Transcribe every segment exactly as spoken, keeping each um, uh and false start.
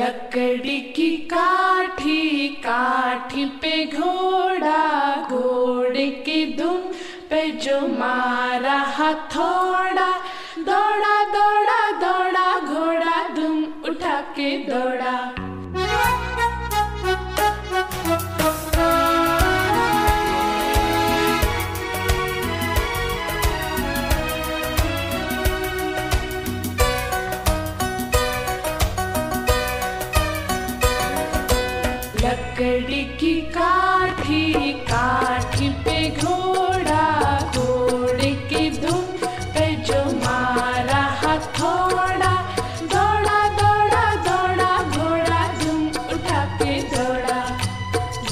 लकड़ी की काठी काठी पे घोड़ा घोड़े की धुन पे जो मारा हथौड़ा दौड़ा दौड़ा दौड़ा घोड़ा धुन उठा के दौड़ा। लकड़ी की काठी काठी पे घोड़ा घोड़े की धुन पे जो मारा हथौड़ा दौड़ा दौड़ा दौड़ा घोड़ा धुन उठा के दौड़ा।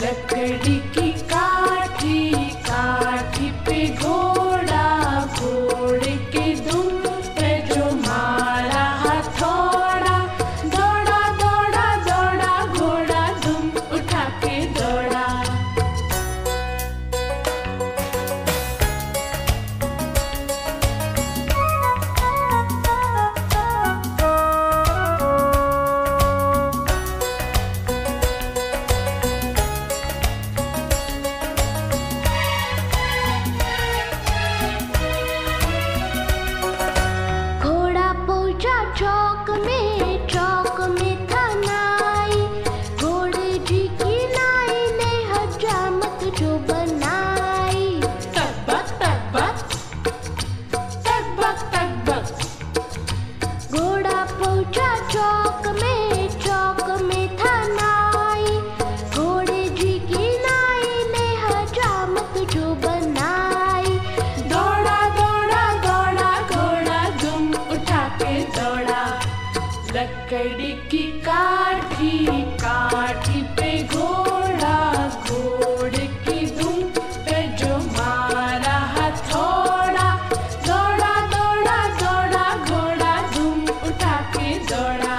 लकड़ी की काठी काठी पे घोड़ा घोड़े की धुन पे जो मारा हथौड़ा दौड़ा दौड़ा दौड़ा घोड़ा धुन उठा के दौड़ा। घोड़ा पहुंचा चौक में चौक में था नाई, घोड़े जी की नाई ने हजामत जो बनाई। टक बक टक बक टक बक टक बक। घोड़ा पहुंचा चौक में चौक में था नाई, घोड़े जी की नाई ने हजामत जो बनाई। दौड़ा दौड़ा दौड़ा घोड़ा धुम उठा के दौड़ा। लकड़ी की काठी काठी पे घोड़ा घोड़े की धुन पे जो मारा हथौड़ा दौड़ा दौड़ा दौड़ा घोड़ा धुन उठा के दौड़ा।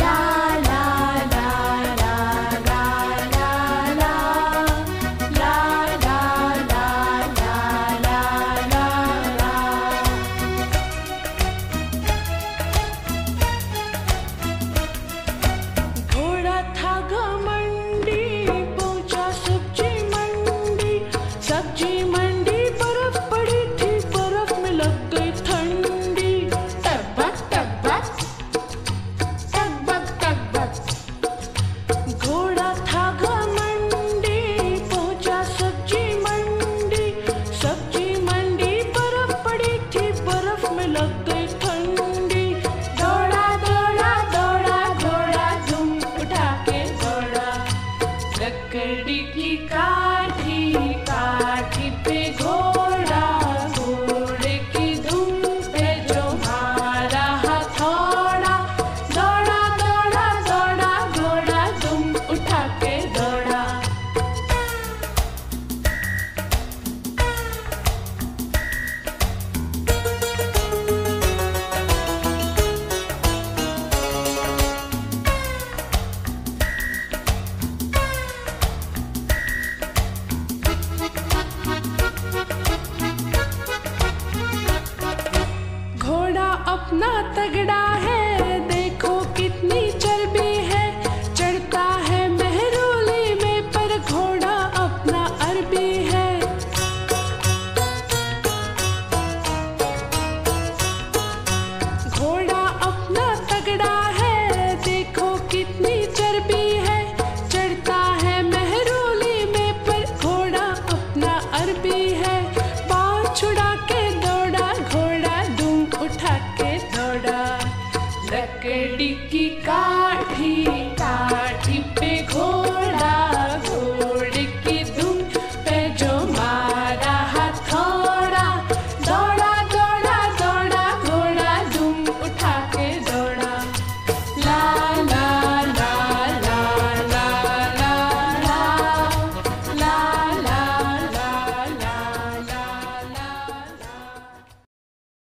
ला ला ला ला ला ला ला ला ला ला ला ला ला ला। घोड़ा था गा मंडी पहुंचा सब्जी मंडी, सब्जी मंडी बर्फ पड़ी थी बर्फ में लग गई ठंडी। टक बक टक बक टक बक टक बक। घोड़ा था गा मंडी पहुंचा सब्जी मंडी, सब्जी मंडी बर्फ पड़ी थी बर्फ में लग गई ठंडी। दौड़ा दौड़ा दौड़ा घोड़ा धुम उठा के दौड़ा। लकड़ी की काठी काठी पे घोड़ा घोड़े की धुन पे जो मारा हथौड़ा दौड़ा दौड़ा दौड़ा घोड़ा धुम उठा के दौड़ा। घोड़ा अपना तगड़ा है देखो कितनी चर्बी है, चढ़ता है मेहरोली में पर घोड़ा अपना अरबी है। घोड़ा अपना तगड़ा है देखो कितनी चर्बी है, चढ़ता है मेहरोली में पर घोड़ा अपना अरबी है। पाँव छुड़ा के दौड़ा घोड़ा धुम उठा के दौड़ा। लकड़ी की काठी का